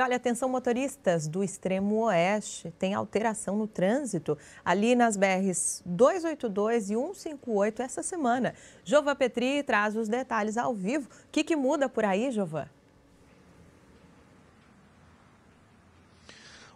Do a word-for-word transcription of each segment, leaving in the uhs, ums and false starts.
E olha, atenção motoristas do Extremo Oeste, tem alteração no trânsito ali nas B Rs duzentos e oitenta e dois e cento e cinquenta e oito essa semana. Geovan Petry traz os detalhes ao vivo. O que, que muda por aí, Geovan?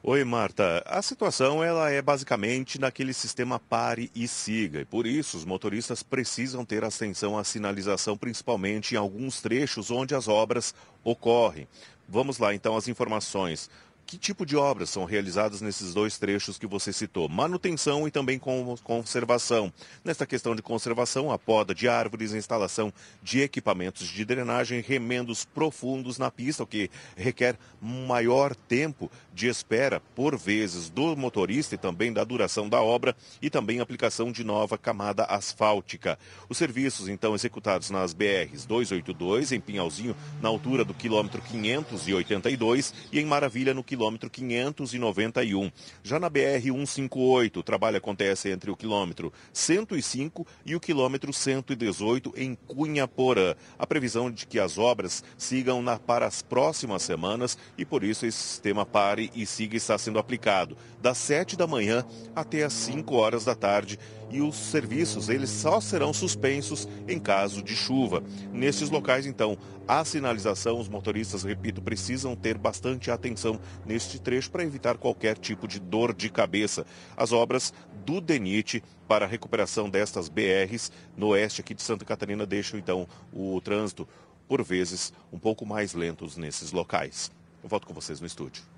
Oi, Marta. A situação ela é basicamente naquele sistema pare e siga. E por isso, os motoristas precisam ter atenção à sinalização, principalmente em alguns trechos onde as obras ocorrem. Vamos lá, então, as informações. Que tipo de obras são realizadas nesses dois trechos que você citou? Manutenção e também conservação. Nesta questão de conservação, a poda de árvores, a instalação de equipamentos de drenagem, remendos profundos na pista, o que requer maior tempo de espera, por vezes, do motorista e também da duração da obra e também aplicação de nova camada asfáltica. Os serviços, então, executados nas B Rs duzentos e oitenta e dois, em Pinhalzinho, na altura do quilômetro quinhentos e oitenta e dois e em Maravilha, no quilômetro quilômetro quinhentos e noventa e um. Já na B R cento e cinquenta e oito, o trabalho acontece entre o quilômetro cento e cinco e o quilômetro cento e dezoito em Cunha Porã. A previsão de que as obras sigam na, para as próximas semanas e por isso esse sistema pare e siga está sendo aplicado das sete da manhã até as cinco horas da tarde e os serviços eles só serão suspensos em caso de chuva. Nesses locais, então, a sinalização, os motoristas, repito, precisam ter bastante atenção neste trecho para evitar qualquer tipo de dor de cabeça. As obras do Denit para a recuperação destas B Rs no oeste aqui de Santa Catarina deixam então o trânsito, por vezes, um pouco mais lentos nesses locais. Eu volto com vocês no estúdio.